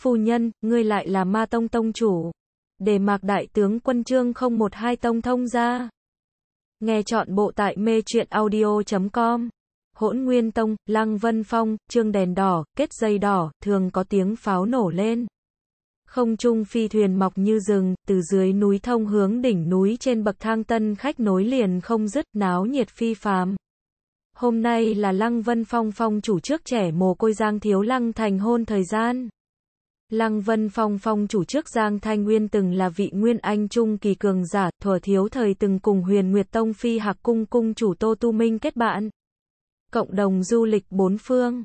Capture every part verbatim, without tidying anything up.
Phu nhân, ngươi lại là Ma Tông Tông Chủ. Đề Mạc Đại Tướng Quân chương không một hai Tông Thông ra. Nghe trọn bộ tại metruyenaudio chấm com. Hỗn Nguyên Tông, Lăng Vân Phong, chương đèn đỏ, kết dây đỏ, thường có tiếng pháo nổ lên. Không trung phi thuyền mọc như rừng, từ dưới núi thông hướng đỉnh núi trên bậc thang tân khách nối liền không dứt, náo nhiệt phi phàm. Hôm nay là Lăng Vân Phong Phong chủ trước trẻ mồ côi Giang Thiếu Lăng thành hôn thời gian. Lăng Vân Phong Phong chủ trước Giang Thanh Nguyên từng là vị Nguyên Anh Trung Kỳ cường giả, thuở thiếu thời từng cùng Huyền Nguyệt Tông Phi Hạc Cung Cung chủ Tô Tu Minh kết bạn. Cộng đồng du lịch bốn phương.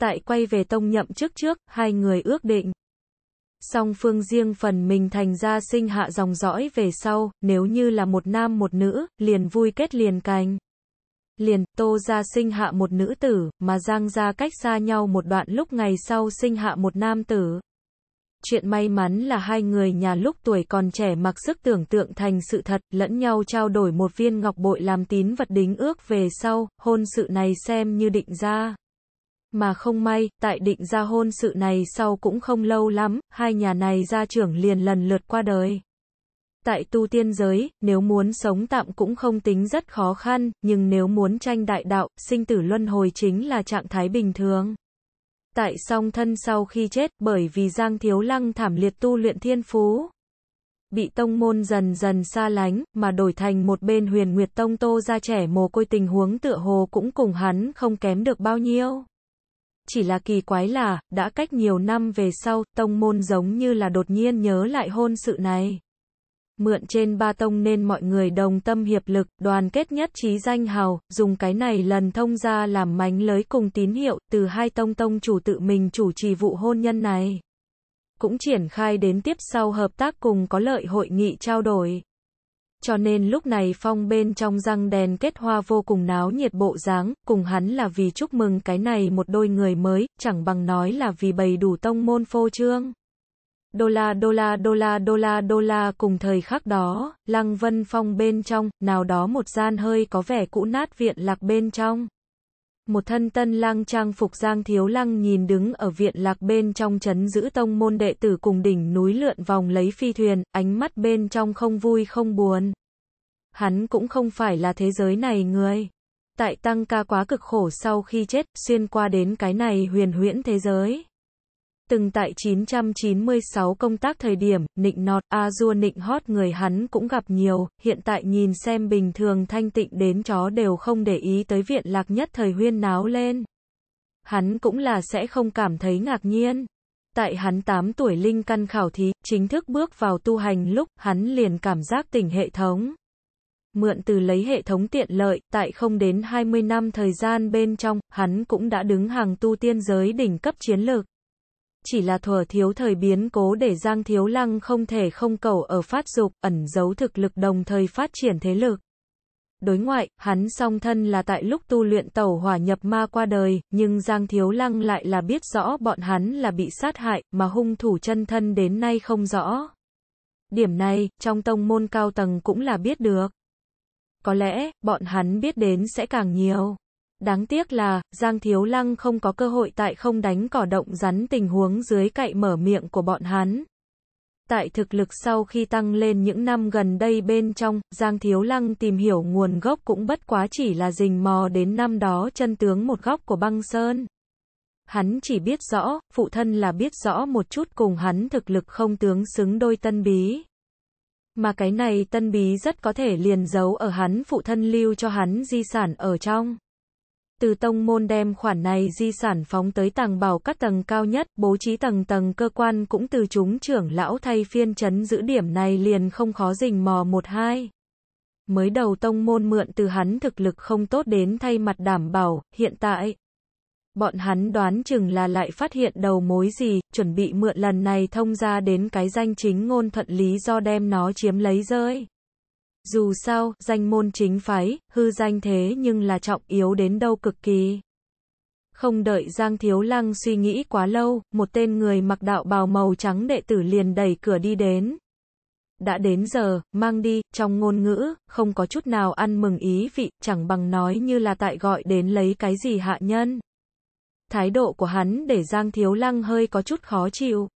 Tại quay về Tông nhậm chức trước, hai người ước định. Song phương riêng phần mình thành ra sinh hạ dòng dõi về sau, nếu như là một nam một nữ, liền vui kết liền cành. Liền, Tô gia sinh hạ một nữ tử, mà Giang gia cách xa nhau một đoạn lúc ngày sau sinh hạ một nam tử. Chuyện may mắn là hai người nhà lúc tuổi còn trẻ mặc sức tưởng tượng thành sự thật, lẫn nhau trao đổi một viên ngọc bội làm tín vật đính ước về sau, hôn sự này xem như định ra. Mà không may, tại định ra hôn sự này sau cũng không lâu lắm, hai nhà này gia trưởng liền lần lượt qua đời. Tại tu tiên giới, nếu muốn sống tạm cũng không tính rất khó khăn, nhưng nếu muốn tranh đại đạo, sinh tử luân hồi chính là trạng thái bình thường. Tại song thân sau khi chết, bởi vì Giang Thiếu Lăng thảm liệt tu luyện thiên phú, bị tông môn dần dần xa lánh, mà đổi thành một bên Huyền Nguyệt Tông Tô ra trẻ mồ côi tình huống tựa hồ cũng cùng hắn không kém được bao nhiêu. Chỉ là kỳ quái là, đã cách nhiều năm về sau, tông môn giống như là đột nhiên nhớ lại hôn sự này. Mượn trên ba tông nên mọi người đồng tâm hiệp lực, đoàn kết nhất trí danh hào, dùng cái này lần thông ra làm mánh lới cùng tín hiệu, từ hai tông tông chủ tự mình chủ trì vụ hôn nhân này. Cũng triển khai đến tiếp sau hợp tác cùng có lợi hội nghị trao đổi. Cho nên lúc này phong bên trong răng đèn kết hoa vô cùng náo nhiệt bộ dáng, cùng hắn là vì chúc mừng cái này một đôi người mới, chẳng bằng nói là vì bày đủ tông môn phô trương. Đô la đô la đô la đô la đô la cùng thời khắc đó, Lăng Vân Phong bên trong, nào đó một gian hơi có vẻ cũ nát viện lạc bên trong. Một thân tân lang trang phục Giang Thiếu Lăng nhìn đứng ở viện lạc bên trong trấn giữ tông môn đệ tử cùng đỉnh núi lượn vòng lấy phi thuyền, ánh mắt bên trong không vui không buồn. Hắn cũng không phải là thế giới này người. Tại tăng ca quá cực khổ sau khi chết, xuyên qua đến cái này huyền huyễn thế giới. Từng tại chín trăm chín mươi sáu công tác thời điểm, nịnh nọt, a dua nịnh hót người hắn cũng gặp nhiều, hiện tại nhìn xem bình thường thanh tịnh đến chó đều không để ý tới viện lạc nhất thời huyên náo lên. Hắn cũng là sẽ không cảm thấy ngạc nhiên. Tại hắn tám tuổi linh căn khảo thí, chính thức bước vào tu hành lúc, hắn liền cảm giác tỉnh hệ thống. Mượn từ lấy hệ thống tiện lợi, tại không đến hai mươi năm thời gian bên trong, hắn cũng đã đứng hàng tu tiên giới đỉnh cấp chiến lược. Chỉ là thuở thiếu thời biến cố để Giang Thiếu Lăng không thể không cầu ở phát dục, ẩn giấu thực lực đồng thời phát triển thế lực. Đối ngoại, hắn song thân là tại lúc tu luyện tẩu hỏa nhập ma qua đời, nhưng Giang Thiếu Lăng lại là biết rõ bọn hắn là bị sát hại, mà hung thủ chân thân đến nay không rõ. Điểm này, trong tông môn cao tầng cũng là biết được. Có lẽ, bọn hắn biết đến sẽ càng nhiều. Đáng tiếc là, Giang Thiếu Lăng không có cơ hội tại không đánh cỏ động rắn tình huống dưới cậy mở miệng của bọn hắn. Tại thực lực sau khi tăng lên những năm gần đây bên trong, Giang Thiếu Lăng tìm hiểu nguồn gốc cũng bất quá chỉ là rình mò đến năm đó chân tướng một góc của băng sơn. Hắn chỉ biết rõ, phụ thân là biết rõ một chút cùng hắn thực lực không tướng xứng đôi tân bí. Mà cái này tân bí rất có thể liền giấu ở hắn phụ thân lưu cho hắn di sản ở trong. Từ tông môn đem khoản này di sản phóng tới tàng bảo các tầng cao nhất, bố trí tầng tầng cơ quan cũng từ chúng trưởng lão thay phiên trấn giữ điểm này liền không khó rình mò một hai. Mới đầu tông môn mượn từ hắn thực lực không tốt đến thay mặt đảm bảo, hiện tại. Bọn hắn đoán chừng là lại phát hiện đầu mối gì, chuẩn bị mượn lần này thông ra đến cái danh chính ngôn thuận lý do đem nó chiếm lấy rơi. Dù sao, danh môn chính phái, hư danh thế nhưng là trọng yếu đến đâu cực kỳ. Không đợi Giang Thiếu Lăng suy nghĩ quá lâu, một tên người mặc đạo bào màu trắng đệ tử liền đẩy cửa đi đến. Đã đến giờ, mang đi, trong ngôn ngữ, không có chút nào ăn mừng ý vị, chẳng bằng nói như là tại gọi đến lấy cái gì hạ nhân. Thái độ của hắn để Giang Thiếu Lăng hơi có chút khó chịu.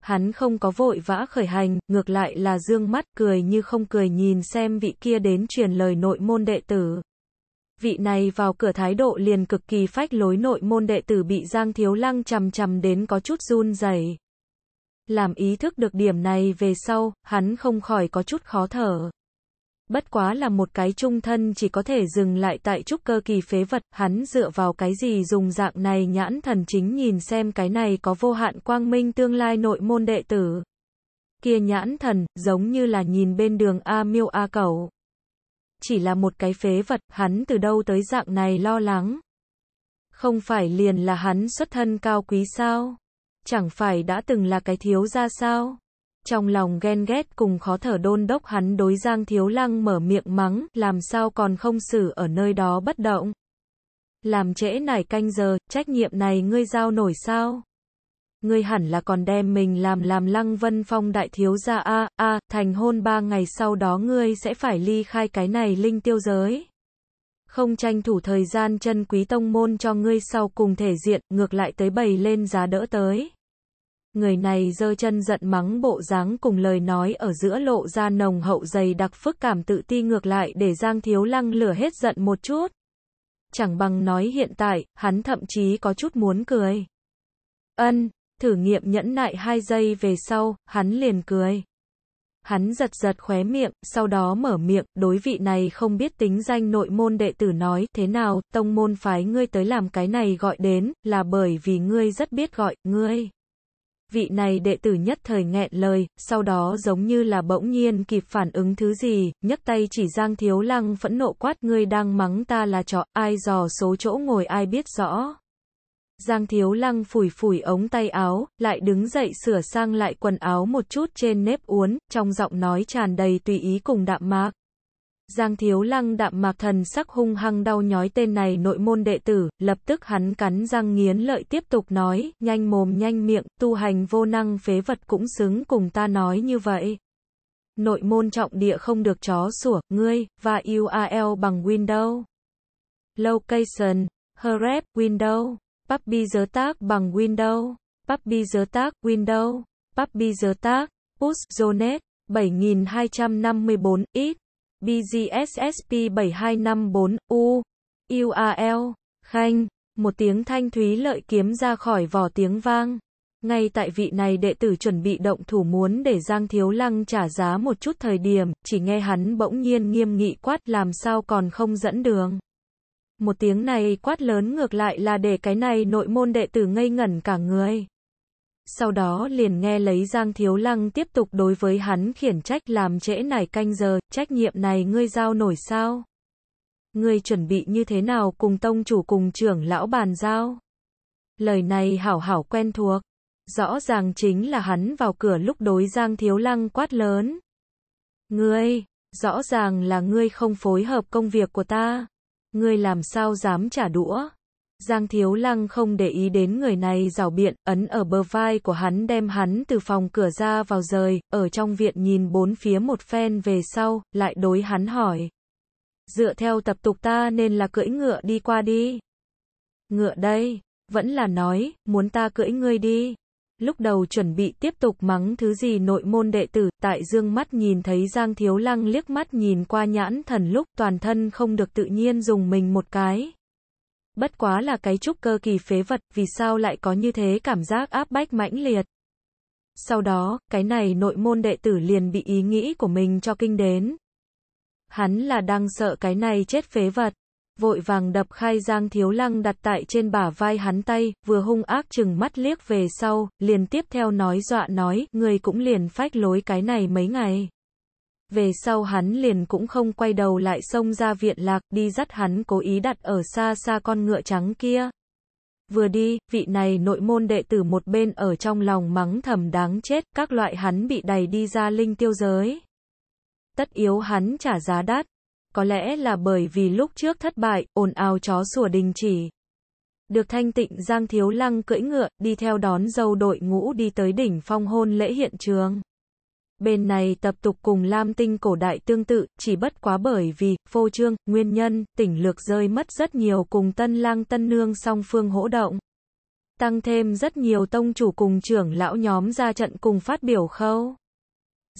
hắn không có vội vã khởi hành, ngược lại là dương mắt cười như không cười nhìn xem vị kia đến truyền lời nội môn đệ tử. Vị này vào cửa thái độ liền cực kỳ phách lối, nội môn đệ tử bị Giang Thiếu Lăng chằm chằm đến có chút run rẩy. Làm ý thức được điểm này về sau, hắn không khỏi có chút khó thở. Bất quá là một cái trung thân chỉ có thể dừng lại tại trúc cơ kỳ phế vật, hắn dựa vào cái gì dùng dạng này nhãn thần chính nhìn xem cái này có vô hạn quang minh tương lai nội môn đệ tử. Kia nhãn thần, giống như là nhìn bên đường A Miêu A Cẩu. Chỉ là một cái phế vật, hắn từ đâu tới dạng này lo lắng? Không phải liền là hắn xuất thân cao quý sao? Chẳng phải đã từng là cái thiếu gia sao? Trong lòng ghen ghét cùng khó thở đôn đốc hắn đối Giang Thiếu Lăng mở miệng mắng, làm sao còn không xử ở nơi đó bất động. Làm trễ nải canh giờ, trách nhiệm này ngươi giao nổi sao? Ngươi hẳn là còn đem mình làm làm Lăng Vân Phong đại thiếu gia a a, thành hôn ba ngày sau đó ngươi sẽ phải ly khai cái này linh tiêu giới. Không tranh thủ thời gian chân quý tông môn cho ngươi sau cùng thể diện, ngược lại tới bày lên giá đỡ tới. Người này giơ chân giận mắng bộ dáng cùng lời nói ở giữa lộ ra nồng hậu dày đặc phức cảm tự ti, ngược lại để Giang Thiếu Lăng lửa hết giận một chút. Chẳng bằng nói hiện tại, hắn thậm chí có chút muốn cười. Ân, thử nghiệm nhẫn nại hai giây về sau, hắn liền cười. Hắn giật giật khóe miệng, sau đó mở miệng, đối vị này không biết tính danh nội môn đệ tử nói, thế nào, tông môn phái ngươi tới làm cái này gọi đến, là bởi vì ngươi rất biết gọi, ngươi. Vị này đệ tử nhất thời nghẹn lời, sau đó giống như là bỗng nhiên kịp phản ứng thứ gì, nhấc tay chỉ Giang Thiếu Lăng phẫn nộ quát, ngươi đang mắng ta là trò, ai dò số chỗ ngồi ai biết rõ. Giang Thiếu Lăng phủi phủi ống tay áo, lại đứng dậy sửa sang lại quần áo một chút trên nếp uốn, trong giọng nói tràn đầy tùy ý cùng đạm mạc. Giang Thiếu Lăng đạm mạc thần sắc hung hăng đau nhói tên này nội môn đệ tử, lập tức hắn cắn răng nghiến lợi tiếp tục nói, nhanh mồm nhanh miệng, tu hành vô năng phế vật cũng xứng cùng ta nói như vậy. Nội môn trọng địa không được chó sủa, ngươi, và u a lờ bằng Windows. Location, href, Windows. Puppy giới tác bằng Windows, Puppy giới tác, Windows, Puppy giới tác, Push, Zonet, bảy hai năm bốn, X, bê giê ét ét pê bảy hai năm bốn, U, u a lờ, Khanh, một tiếng thanh thúy lợi kiếm ra khỏi vỏ tiếng vang. Ngay tại vị này đệ tử chuẩn bị động thủ muốn để Giang Thiếu Lăng trả giá một chút thời điểm, chỉ nghe hắn bỗng nhiên nghiêm nghị quát, làm sao còn không dẫn đường. Một tiếng này quát lớn ngược lại là để cái này nội môn đệ tử ngây ngẩn cả người. Sau đó liền nghe lấy Giang Thiếu Lăng tiếp tục đối với hắn khiển trách, làm trễ nải canh giờ, trách nhiệm này ngươi giao nổi sao? Ngươi chuẩn bị như thế nào cùng tông chủ cùng trưởng lão bàn giao? Lời này hảo hảo quen thuộc. Rõ ràng chính là hắn vào cửa lúc đối Giang Thiếu Lăng quát lớn. Ngươi, rõ ràng là ngươi không phối hợp công việc của ta. Ngươi làm sao dám trả đũa? Giang Thiếu Lăng không để ý đến người này rảo biện, ấn ở bờ vai của hắn đem hắn từ phòng cửa ra vào rời, ở trong viện nhìn bốn phía một phen về sau, lại đối hắn hỏi. Dựa theo tập tục ta nên là cưỡi ngựa đi qua đi. Ngựa đây, vẫn là nói, muốn ta cưỡi ngươi đi. Lúc đầu chuẩn bị tiếp tục mắng thứ gì nội môn đệ tử, tại dương mắt nhìn thấy Giang Thiếu Lăng liếc mắt nhìn qua nhãn thần lúc toàn thân không được tự nhiên dùng mình một cái. Bất quá là cái trúc cơ kỳ phế vật, vì sao lại có như thế cảm giác áp bách mãnh liệt. Sau đó, cái này nội môn đệ tử liền bị ý nghĩ của mình cho kinh đến. Hắn là đang sợ cái này chết phế vật. Vội vàng đập khai Giang Thiếu Lăng đặt tại trên bả vai hắn tay, vừa hung ác chừng mắt liếc về sau, liền tiếp theo nói dọa nói, người cũng liền phách lối cái này mấy ngày. Về sau hắn liền cũng không quay đầu lại xông ra viện lạc, đi dắt hắn cố ý đặt ở xa xa con ngựa trắng kia. Vừa đi, vị này nội môn đệ tử một bên ở trong lòng mắng thầm đáng chết, các loại hắn bị đày đi ra linh tiêu giới. Tất yếu hắn trả giá đắt. Có lẽ là bởi vì lúc trước thất bại, ồn ào chó sủa đình chỉ. Được thanh tịnh Giang Thiếu Lăng cưỡi ngựa, đi theo đón dâu đội ngũ đi tới đỉnh phong hôn lễ hiện trường. Bên này tập tục cùng Lam Tinh cổ đại tương tự, chỉ bất quá bởi vì, phô trương, nguyên nhân, tỉnh lược rơi mất rất nhiều cùng tân lang tân nương song phương hỗ động. tăng thêm rất nhiều tông chủ cùng trưởng lão nhóm ra trận cùng phát biểu khâu.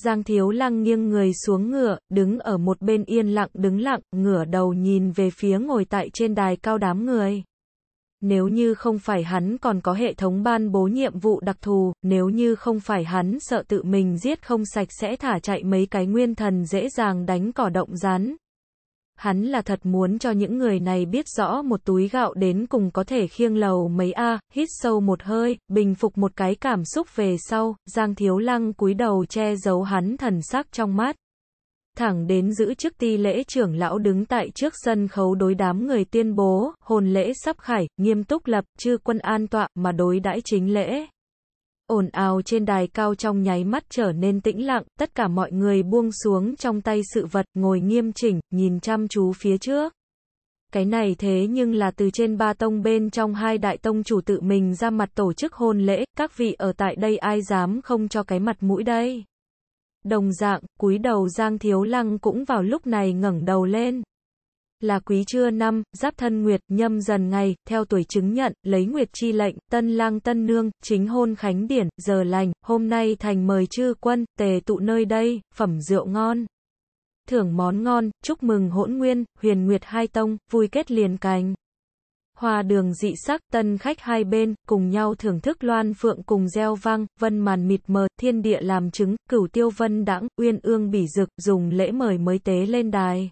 Giang Thiếu Lăng nghiêng người xuống ngựa, đứng ở một bên yên lặng đứng lặng, ngửa đầu nhìn về phía ngồi tại trên đài cao đám người. Nếu như không phải hắn còn có hệ thống ban bố nhiệm vụ đặc thù, nếu như không phải hắn sợ tự mình giết không sạch sẽ thả chạy mấy cái nguyên thần dễ dàng đánh cỏ động rán. Hắn là thật muốn cho những người này biết rõ một túi gạo đến cùng có thể khiêng lầu mấy a. Hít sâu một hơi, bình phục một cái cảm xúc về sau, Giang Thiếu Lăng cúi đầu che giấu hắn thần sắc trong mắt. Thẳng đến giữ chức ti lễ trưởng lão đứng tại trước sân khấu đối đám người tuyên bố, hồn lễ sắp khải, nghiêm túc lập, chư quân an tọa, mà đối đãi chính lễ. Ồn ào trên đài cao trong nháy mắt trở nên tĩnh lặng, tất cả mọi người buông xuống trong tay sự vật, ngồi nghiêm chỉnh, nhìn chăm chú phía trước. Cái này thế nhưng là từ trên ba tông bên trong hai đại tông chủ tự mình ra mặt tổ chức hôn lễ, các vị ở tại đây ai dám không cho cái mặt mũi đây. Đồng dạng, cúi đầu Giang Thiếu Lăng cũng vào lúc này ngẩng đầu lên. Là quý trưa năm, giáp thân nguyệt, nhâm dần ngày, theo tuổi chứng nhận, lấy nguyệt chi lệnh, tân lang tân nương, chính hôn khánh điển, giờ lành, hôm nay thành mời chư quân, tề tụ nơi đây, phẩm rượu ngon. Thưởng món ngon, chúc mừng hỗn nguyên, huyền nguyệt hai tông, vui kết liền cành. Hoa đường dị sắc, tân khách hai bên, cùng nhau thưởng thức loan phượng cùng gieo vang, vân màn mịt mờ, thiên địa làm chứng, cửu tiêu vân đãng, uyên ương bỉ rực, dùng lễ mời mới tế lên đài.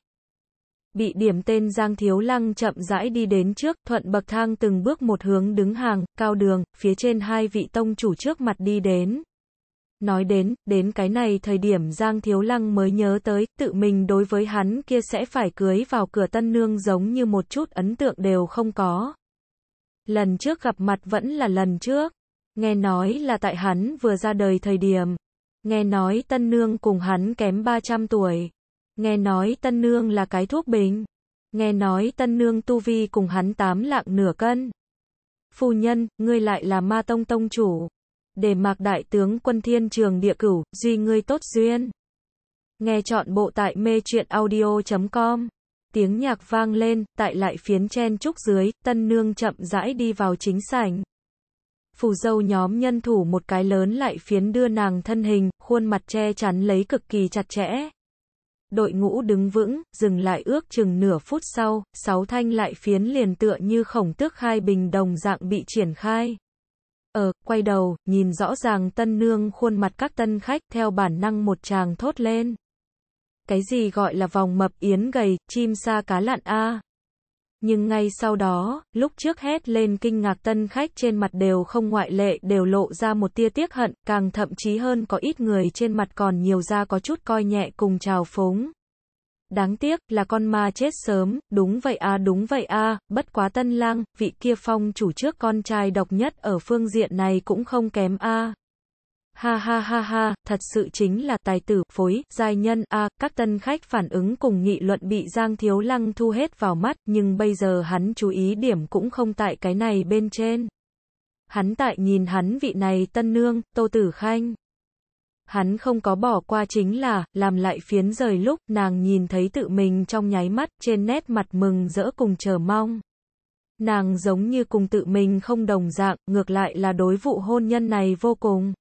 Bị điểm tên Giang Thiếu Lăng chậm rãi đi đến trước, thuận bậc thang từng bước một hướng đứng hàng, cao đường, phía trên hai vị tông chủ trước mặt đi đến. Nói đến, đến cái này thời điểm Giang Thiếu Lăng mới nhớ tới, tự mình đối với hắn kia sẽ phải cưới vào cửa tân nương giống như một chút ấn tượng đều không có. Lần trước gặp mặt vẫn là lần trước, nghe nói là tại hắn vừa ra đời thời điểm, nghe nói tân nương cùng hắn kém ba trăm tuổi. Nghe nói tân nương là cái thuốc bình. Nghe nói tân nương tu vi cùng hắn tám lạng nửa cân. Phu nhân, ngươi lại là Ma Tông Tông Chủ. Đề Mạc Đại Tướng Quân Thiên Trường Địa Cửu, duy ngươi tốt duyên. Nghe trọn bộ tại metruyenaudio chấm com. Tiếng nhạc vang lên, tại lại phiến chen trúc dưới, tân nương chậm rãi đi vào chính sảnh. Phù dâu nhóm nhân thủ một cái lớn lại phiến đưa nàng thân hình, khuôn mặt che chắn lấy cực kỳ chặt chẽ. Đội ngũ đứng vững, dừng lại ước chừng nửa phút sau, sáu thanh lại phiến liền tựa như khổng tước khai bình đồng dạng bị triển khai. Ờ, quay đầu, nhìn rõ ràng tân nương khuôn mặt các tân khách theo bản năng một tràng thốt lên. Cái gì gọi là vòng mập yến gầy, chim sa cá lặn a. Nhưng ngay sau đó, lúc trước hét lên kinh ngạc tân khách trên mặt đều không ngoại lệ đều lộ ra một tia tiếc hận, càng thậm chí hơn có ít người trên mặt còn nhiều ra có chút coi nhẹ cùng trào phúng. Đáng tiếc là con ma chết sớm, đúng vậy à đúng vậy à, bất quá tân lang, vị kia phong chủ trước con trai độc nhất ở phương diện này cũng không kém a. Ha ha ha ha, thật sự chính là tài tử, phối, giai nhân, a à, các tân khách phản ứng cùng nghị luận bị Giang Thiếu Lăng thu hết vào mắt, nhưng bây giờ hắn chú ý điểm cũng không tại cái này bên trên. Hắn tại nhìn hắn vị này tân nương, Tô Tử Khanh. Hắn không có bỏ qua chính là, làm lại phiến rời lúc, nàng nhìn thấy tự mình trong nháy mắt, trên nét mặt mừng rỡ cùng chờ mong. Nàng giống như cùng tự mình không đồng dạng, ngược lại là đối vụ hôn nhân này vô cùng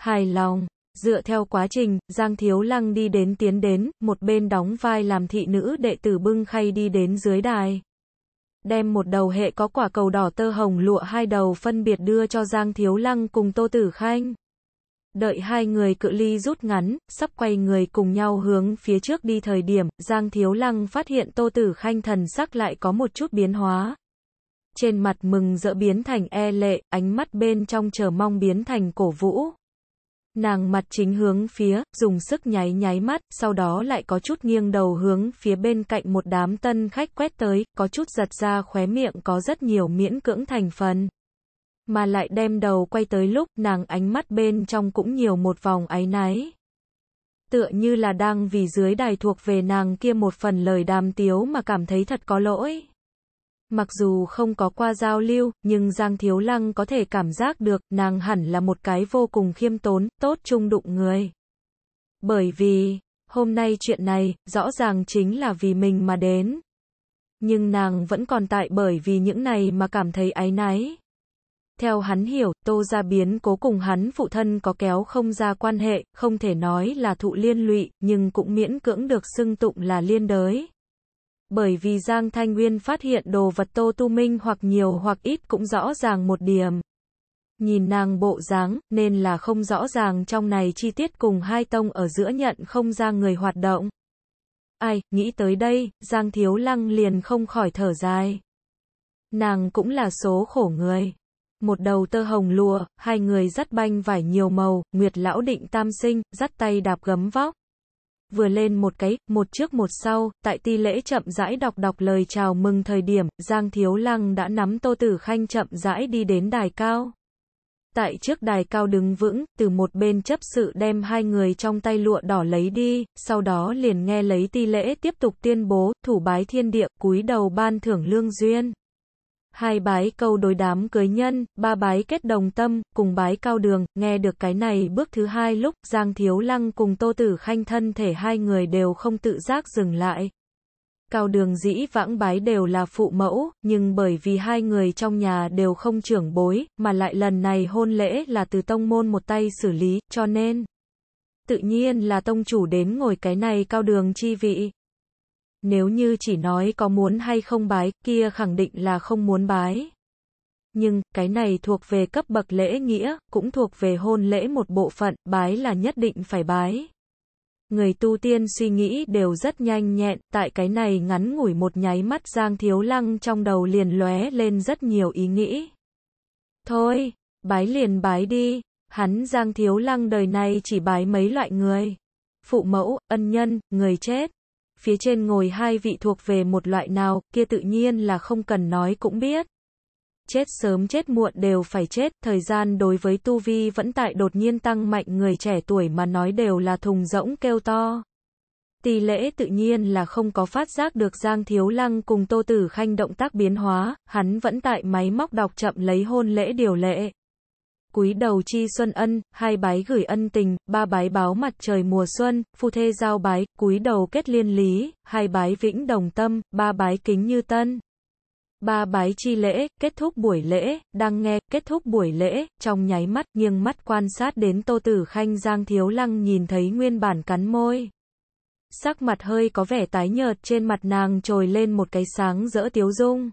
hài lòng. Dựa theo quá trình, Giang Thiếu Lăng đi đến tiến đến, một bên đóng vai làm thị nữ đệ tử bưng khay đi đến dưới đài. Đem một đầu hệ có quả cầu đỏ tơ hồng lụa hai đầu phân biệt đưa cho Giang Thiếu Lăng cùng Tô Tử Khanh. Đợi hai người cự ly rút ngắn, sắp quay người cùng nhau hướng phía trước đi thời điểm, Giang Thiếu Lăng phát hiện Tô Tử Khanh thần sắc lại có một chút biến hóa. Trên mặt mừng rỡ biến thành e lệ, ánh mắt bên trong chờ mong biến thành cổ vũ. Nàng mặt chính hướng phía, dùng sức nháy nháy mắt, sau đó lại có chút nghiêng đầu hướng phía bên cạnh một đám tân khách quét tới, có chút giật ra khóe miệng có rất nhiều miễn cưỡng thành phần. Mà lại đem đầu quay tới lúc, nàng ánh mắt bên trong cũng nhiều một vòng áy náy. Tựa như là đang vì dưới đài thuộc về nàng kia một phần lời đàm tiếu mà cảm thấy thật có lỗi. Mặc dù không có qua giao lưu, nhưng Giang Thiếu Lăng có thể cảm giác được, nàng hẳn là một cái vô cùng khiêm tốn, tốt trung đụng người. Bởi vì, hôm nay chuyện này, rõ ràng chính là vì mình mà đến. Nhưng nàng vẫn còn tại bởi vì những này mà cảm thấy áy náy. Theo hắn hiểu, Tô gia biến cố cùng hắn phụ thân có kéo không ra quan hệ, không thể nói là thụ liên lụy, nhưng cũng miễn cưỡng được xưng tụng là liên đới. Bởi vì Giang Thanh Nguyên phát hiện đồ vật Tô Tu Minh hoặc nhiều hoặc ít cũng rõ ràng một điểm. Nhìn nàng bộ dáng, nên là không rõ ràng trong này chi tiết cùng hai tông ở giữa nhận không ra người hoạt động. Ai, nghĩ tới đây, Giang Thiếu Lăng liền không khỏi thở dài. Nàng cũng là số khổ người. Một đầu tơ hồng lụa, hai người dắt banh vải nhiều màu, Nguyệt lão định tam sinh, dắt tay đạp gấm vóc. Vừa lên một cái, một trước một sau, tại ti lễ chậm rãi đọc đọc lời chào mừng thời điểm, Giang Thiếu Lăng đã nắm Tô Tử Khanh chậm rãi đi đến đài cao. Tại trước đài cao đứng vững, từ một bên chấp sự đem hai người trong tay lụa đỏ lấy đi, sau đó liền nghe lấy ti lễ tiếp tục tuyên bố, thủ bái thiên địa, cúi đầu ban thưởng lương duyên. Hai bái câu đối đám cưới nhân, ba bái kết đồng tâm, cùng bái cao đường, nghe được cái này bước thứ hai lúc, Giang Thiếu Lăng cùng Tô Tử Khanh thân thể hai người đều không tự giác dừng lại. Cao đường dĩ vãng bái đều là phụ mẫu, nhưng bởi vì hai người trong nhà đều không trưởng bối, mà lại lần này hôn lễ là từ tông môn một tay xử lý, cho nên tự nhiên là tông chủ đến ngồi cái này cao đường chi vị. Nếu như chỉ nói có muốn hay không bái, kia khẳng định là không muốn bái. Nhưng, cái này thuộc về cấp bậc lễ nghĩa, cũng thuộc về hôn lễ một bộ phận, bái là nhất định phải bái. Người tu tiên suy nghĩ đều rất nhanh nhẹn, tại cái này ngắn ngủi một nháy mắt Giang Thiếu Lăng trong đầu liền lóe lên rất nhiều ý nghĩ. Thôi, bái liền bái đi, hắn Giang Thiếu Lăng đời này chỉ bái mấy loại người. Phụ mẫu, ân nhân, người chết. Phía trên ngồi hai vị thuộc về một loại nào, kia tự nhiên là không cần nói cũng biết. Chết sớm chết muộn đều phải chết, thời gian đối với tu vi vẫn tại đột nhiên tăng mạnh người trẻ tuổi mà nói đều là thùng rỗng kêu to. Tỷ lễ tự nhiên là không có phát giác được Giang Thiếu Lăng cùng Tô Tử Khanh động tác biến hóa, hắn vẫn tại máy móc đọc chậm lấy hôn lễ điều lệ. Cúi đầu chi xuân ân, hai bái gửi ân tình, ba bái báo mặt trời mùa xuân, phu thê giao bái, cúi đầu kết liên lý, hai bái vĩnh đồng tâm, ba bái kính như tân. Ba bái chi lễ, kết thúc buổi lễ, đang nghe, kết thúc buổi lễ, trong nháy mắt, nghiêng mắt quan sát đến Tô Tử Khanh Giang Thiếu Lăng nhìn thấy nguyên bản cắn môi. Sắc mặt hơi có vẻ tái nhợt, trên mặt nàng trồi lên một cái sáng rỡ tiếu dung.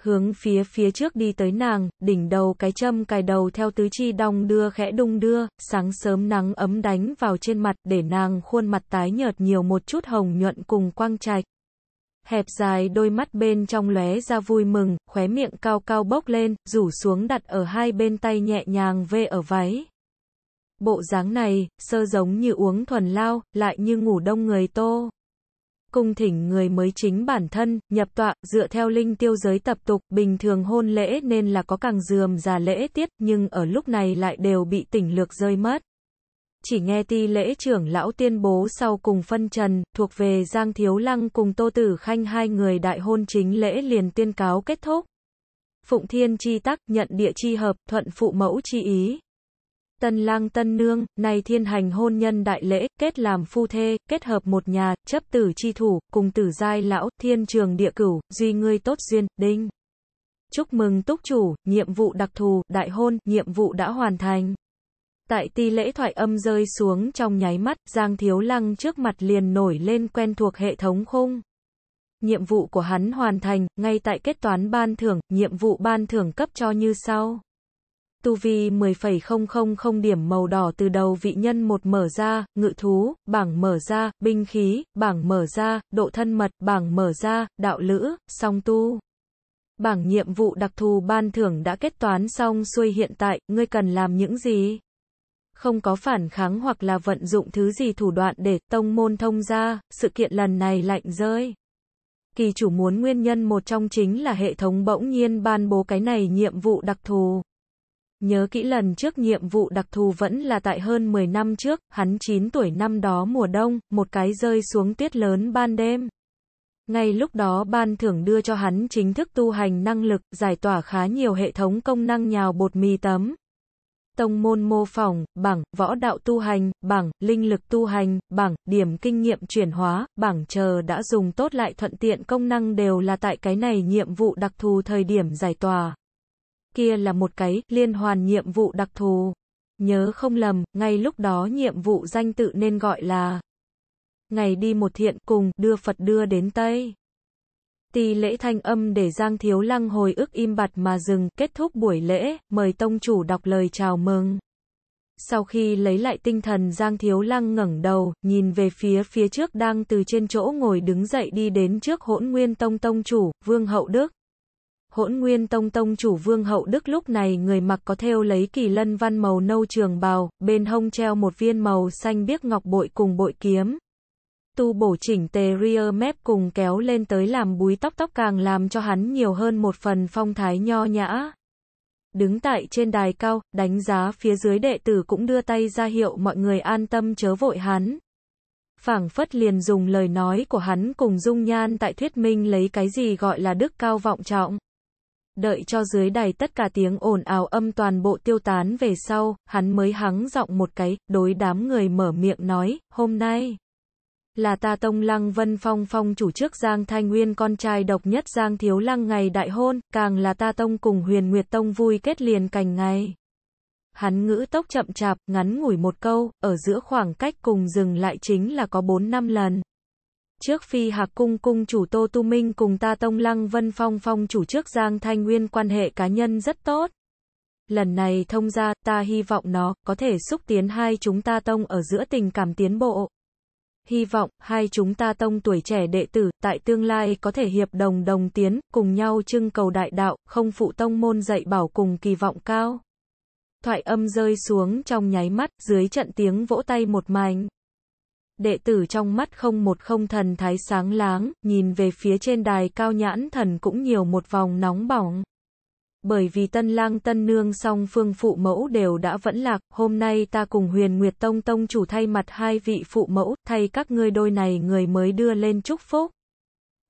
Hướng phía phía trước đi tới nàng, đỉnh đầu cái châm cài đầu theo tứ chi đong đưa khẽ đung đưa, sáng sớm nắng ấm đánh vào trên mặt để nàng khuôn mặt tái nhợt nhiều một chút hồng nhuận cùng quang trạch. Hẹp dài đôi mắt bên trong lóe ra vui mừng, khóe miệng cao cao bốc lên, rủ xuống đặt ở hai bên tay nhẹ nhàng vê ở váy. Bộ dáng này, sơ giống như uống thuần lao, lại như ngủ đông người Tô. Cung thỉnh người mới chính bản thân, nhập tọa, dựa theo linh tiêu giới tập tục, bình thường hôn lễ nên là có càng rườm rà lễ tiết, nhưng ở lúc này lại đều bị tỉnh lược rơi mất. Chỉ nghe ti lễ trưởng lão tuyên bố sau cùng phân trần, thuộc về Giang Thiếu Lăng cùng Tô Tử Khanh hai người đại hôn chính lễ liền tuyên cáo kết thúc. Phụng thiên chi tắc, nhận địa chi hợp, thuận phụ mẫu chi ý. Tân lang tân nương, nay thiên hành hôn nhân đại lễ, kết làm phu thê, kết hợp một nhà, chấp tử chi thủ, cùng tử giai lão, thiên trường địa cửu, duy ngươi tốt duyên, đinh. Chúc mừng túc chủ, nhiệm vụ đặc thù, đại hôn, nhiệm vụ đã hoàn thành. Tại ti lễ thoại âm rơi xuống trong nháy mắt, Giang Thiếu Lăng trước mặt liền nổi lên quen thuộc hệ thống khung. Nhiệm vụ của hắn hoàn thành, ngay tại kết toán ban thưởng, nhiệm vụ ban thưởng cấp cho như sau. Tu vi mười nghìn điểm màu đỏ từ đầu vị nhân một mở ra, ngự thú, bảng mở ra, binh khí, bảng mở ra, độ thân mật, bảng mở ra, đạo lữ, song tu. Bảng nhiệm vụ đặc thù ban thưởng đã kết toán xong xuôi hiện tại, ngươi cần làm những gì? Không có phản kháng hoặc là vận dụng thứ gì thủ đoạn để tông môn thông ra, sự kiện lần này lạnh rơi. Kỳ chủ muốn nguyên nhân một trong chính là hệ thống bỗng nhiên ban bố cái này nhiệm vụ đặc thù. Nhớ kỹ lần trước nhiệm vụ đặc thù vẫn là tại hơn mười năm trước, hắn chín tuổi năm đó mùa đông, một cái rơi xuống tuyết lớn ban đêm. Ngay lúc đó ban thưởng đưa cho hắn chính thức tu hành năng lực, giải tỏa khá nhiều hệ thống công năng nhào bột mì tấm. Tông môn mô phỏng, bảng, võ đạo tu hành, bảng, linh lực tu hành, bảng, điểm kinh nghiệm chuyển hóa, bảng chờ đã dùng tốt lại thuận tiện công năng đều là tại cái này nhiệm vụ đặc thù thời điểm giải tỏa. kia là một cái liên hoàn nhiệm vụ đặc thù. Nhớ không lầm, ngay lúc đó nhiệm vụ danh tự nên gọi là Ngày đi một thiện cùng đưa Phật đưa đến Tây. Tỳ lễ thanh âm để Giang Thiếu Lăng hồi ức im bặt mà dừng, kết thúc buổi lễ, mời tông chủ đọc lời chào mừng. Sau khi lấy lại tinh thần, Giang Thiếu Lăng ngẩng đầu, nhìn về phía phía trước đang từ trên chỗ ngồi đứng dậy đi đến trước Hỗn Nguyên Tông Tông Chủ, Vương Hậu Đức. Hỗn Nguyên Tông Tông Chủ Vương Hậu Đức lúc này người mặc có thêu lấy kỳ lân văn màu nâu trường bào, bên hông treo một viên màu xanh biếc ngọc bội cùng bội kiếm. Tu bổ chỉnh tề ria mép cùng kéo lên tới làm búi tóc tóc càng làm cho hắn nhiều hơn một phần phong thái nho nhã. Đứng tại trên đài cao, đánh giá phía dưới đệ tử cũng đưa tay ra hiệu mọi người an tâm chớ vội hắn. Phảng phất liền dùng lời nói của hắn cùng dung nhan tại thuyết minh lấy cái gì gọi là đức cao vọng trọng. Đợi cho dưới đài tất cả tiếng ồn ào âm toàn bộ tiêu tán về sau, hắn mới hắng giọng một cái, đối đám người mở miệng nói, hôm nay là ta Tông Lăng Vân Phong Phong chủ trước Giang Thanh Nguyên con trai độc nhất Giang Thiếu Lăng ngày đại hôn, càng là ta Tông cùng Huyền Nguyệt Tông vui kết liền cành ngày. Hắn ngữ tốc chậm chạp, ngắn ngủi một câu, ở giữa khoảng cách cùng dừng lại chính là có bốn năm lần. Trước Phi Hạc Cung cung chủ Tô Tu Minh cùng ta Tông Lăng Vân Phong Phong chủ trước Giang Thanh Nguyên quan hệ cá nhân rất tốt. Lần này thông ra, ta hy vọng nó có thể xúc tiến hai chúng ta Tông ở giữa tình cảm tiến bộ. Hy vọng, hai chúng ta Tông tuổi trẻ đệ tử, tại tương lai có thể hiệp đồng đồng tiến, cùng nhau trưng cầu đại đạo, không phụ Tông môn dạy bảo cùng kỳ vọng cao. Thoại âm rơi xuống trong nháy mắt, dưới trận tiếng vỗ tay một mảnh. Đệ tử trong mắt không một không thần thái sáng láng, nhìn về phía trên đài cao nhãn thần cũng nhiều một vòng nóng bỏng. Bởi vì tân lang tân nương song phương phụ mẫu đều đã vẫn lạc, hôm nay ta cùng Huyền Nguyệt Tông Tông chủ thay mặt hai vị phụ mẫu, thay các ngươi đôi này người mới đưa lên chúc phúc.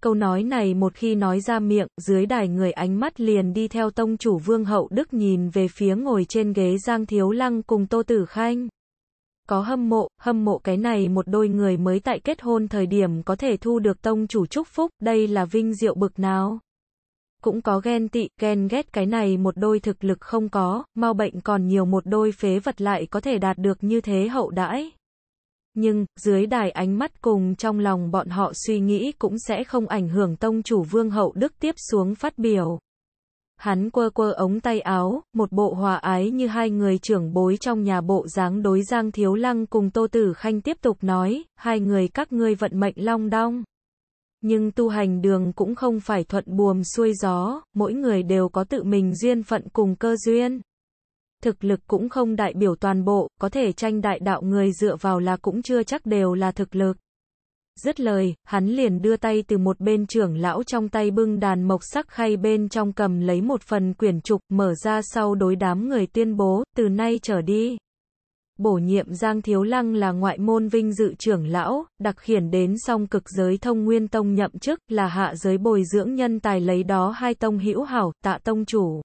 Câu nói này một khi nói ra miệng, dưới đài người ánh mắt liền đi theo Tông chủ Vương Hậu Đức nhìn về phía ngồi trên ghế Giang Thiếu Lăng cùng Tô Tử Khanh. Có hâm mộ, hâm mộ cái này một đôi người mới tại kết hôn thời điểm có thể thu được Tông chủ chúc phúc, đây là vinh diệu bực nào. Cũng có ghen tị, ghen ghét cái này một đôi thực lực không có, mau bệnh còn nhiều một đôi phế vật lại có thể đạt được như thế hậu đãi. Nhưng, dưới đài ánh mắt cùng trong lòng bọn họ suy nghĩ cũng sẽ không ảnh hưởng Tông chủ Vương Hậu Đức tiếp xuống phát biểu. Hắn quơ quơ ống tay áo, một bộ hòa ái như hai người trưởng bối trong nhà bộ dáng đối Giang Thiếu Lăng cùng Tô Tử Khanh tiếp tục nói, hai người các ngươi vận mệnh long đong. Nhưng tu hành đường cũng không phải thuận buồm xuôi gió, mỗi người đều có tự mình duyên phận cùng cơ duyên. Thực lực cũng không đại biểu toàn bộ, có thể tranh đại đạo người dựa vào là cũng chưa chắc đều là thực lực. Dứt lời, hắn liền đưa tay từ một bên trưởng lão trong tay bưng đàn mộc sắc khay bên trong cầm lấy một phần quyển trục mở ra sau đối đám người tuyên bố, từ nay trở đi. Bổ nhiệm Giang Thiếu Lăng là ngoại môn vinh dự trưởng lão, đặc khiển đến song cực giới Thông Nguyên Tông nhậm chức, là hạ giới bồi dưỡng nhân tài lấy đó hai tông hữu hảo, tạ Tông chủ.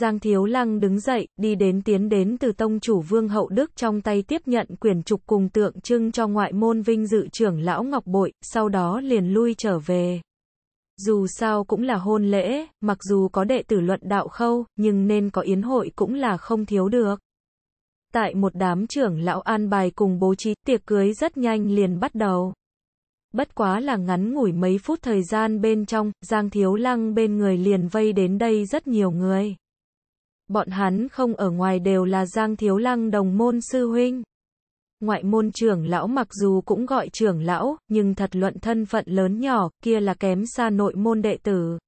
Giang Thiếu Lăng đứng dậy, đi đến tiến đến từ Tông chủ Vương Hậu Đức trong tay tiếp nhận quyển trục cùng tượng trưng cho ngoại môn vinh dự trưởng lão ngọc bội, sau đó liền lui trở về. Dù sao cũng là hôn lễ, mặc dù có đệ tử luận đạo khâu, nhưng nên có yến hội cũng là không thiếu được. Tại một đám trưởng lão an bài cùng bố trí, tiệc cưới rất nhanh liền bắt đầu. Bất quá là ngắn ngủi mấy phút thời gian bên trong, Giang Thiếu Lăng bên người liền vây đến đây rất nhiều người. Bọn hắn không ở ngoài đều là Giang Thiếu Lăng đồng môn sư huynh. Ngoại môn trưởng lão mặc dù cũng gọi trưởng lão, nhưng thật luận thân phận lớn nhỏ, kia là kém xa nội môn đệ tử.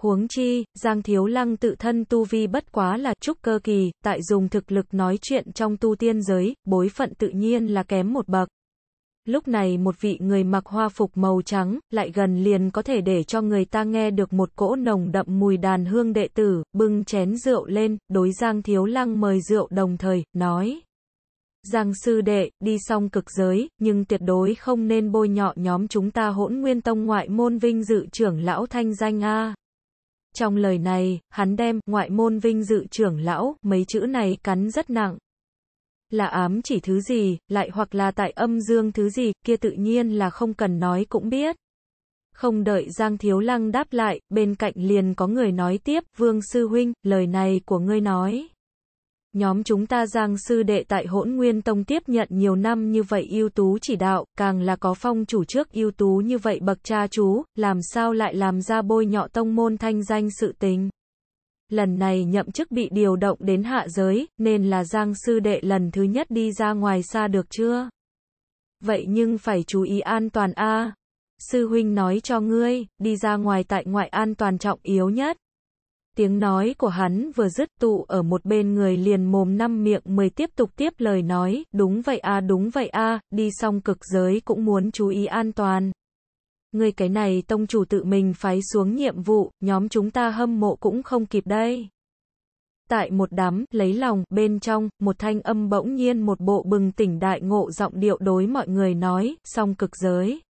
Huống chi, Giang Thiếu Lăng tự thân tu vi bất quá là trúc cơ kỳ, tại dùng thực lực nói chuyện trong tu tiên giới, bối phận tự nhiên là kém một bậc. Lúc này một vị người mặc hoa phục màu trắng, lại gần liền có thể để cho người ta nghe được một cỗ nồng đậm mùi đàn hương đệ tử, bưng chén rượu lên, đối Giang Thiếu Lăng mời rượu đồng thời, nói. Giang sư đệ, đi xong cực giới, nhưng tuyệt đối không nên bôi nhọ nhóm chúng ta Hỗn Nguyên Tông ngoại môn vinh dự trưởng lão thanh danh a. Trong lời này, hắn đem ngoại môn vinh dự trưởng lão, mấy chữ này cắn rất nặng. Là ám chỉ thứ gì, lại hoặc là tại âm dương thứ gì, kia tự nhiên là không cần nói cũng biết. Không đợi Giang Thiếu Lăng đáp lại, bên cạnh liền có người nói tiếp, Vương Sư Huynh, lời này của ngươi nói. Nhóm chúng ta Giang Sư Đệ tại Hỗn Nguyên Tông tiếp nhận nhiều năm như vậy ưu tú chỉ đạo, càng là có phong chủ trước ưu tú như vậy bậc cha chú, làm sao lại làm ra bôi nhọ tông môn thanh danh sự tình. Lần này nhậm chức bị điều động đến hạ giới, nên là Giang Sư Đệ lần thứ nhất đi ra ngoài xa được chưa? Vậy nhưng phải chú ý an toàn a. À. Sư huynh nói cho ngươi, đi ra ngoài tại ngoại an toàn trọng yếu nhất. Tiếng nói của hắn vừa dứt, tụ ở một bên người liền mồm năm miệng mười tiếp tục tiếp lời nói, đúng vậy a, à, đúng vậy a, à, đi xong cực giới cũng muốn chú ý an toàn. Ngươi cái này tông chủ tự mình phái xuống nhiệm vụ, nhóm chúng ta hâm mộ cũng không kịp đây. Tại một đám lấy lòng bên trong, một thanh âm bỗng nhiên một bộ bừng tỉnh đại ngộ giọng điệu đối mọi người nói, xong cực giới.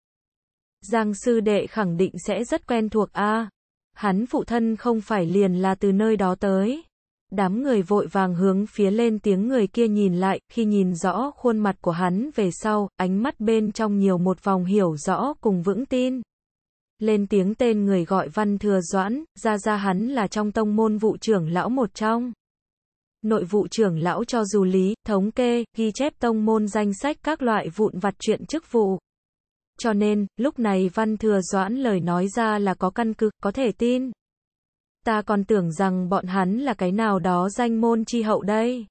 Giang Sư Đệ khẳng định sẽ rất quen thuộc a. À. Hắn phụ thân không phải liền là từ nơi đó tới. Đám người vội vàng hướng phía lên tiếng người kia nhìn lại, khi nhìn rõ khuôn mặt của hắn về sau, ánh mắt bên trong nhiều một vòng hiểu rõ cùng vững tin. Lên tiếng tên người gọi Văn Thừa Doãn, ra ra hắn là trong tông môn vụ trưởng lão một trong. Nội vụ trưởng lão cho dù lý, thống kê, ghi chép tông môn danh sách các loại vụn vặt chuyện chức vụ. Cho nên, lúc này Văn Thừa Doãn lời nói ra là có căn cứ, có thể tin. Ta còn tưởng rằng bọn hắn là cái nào đó danh môn chi hậu đây.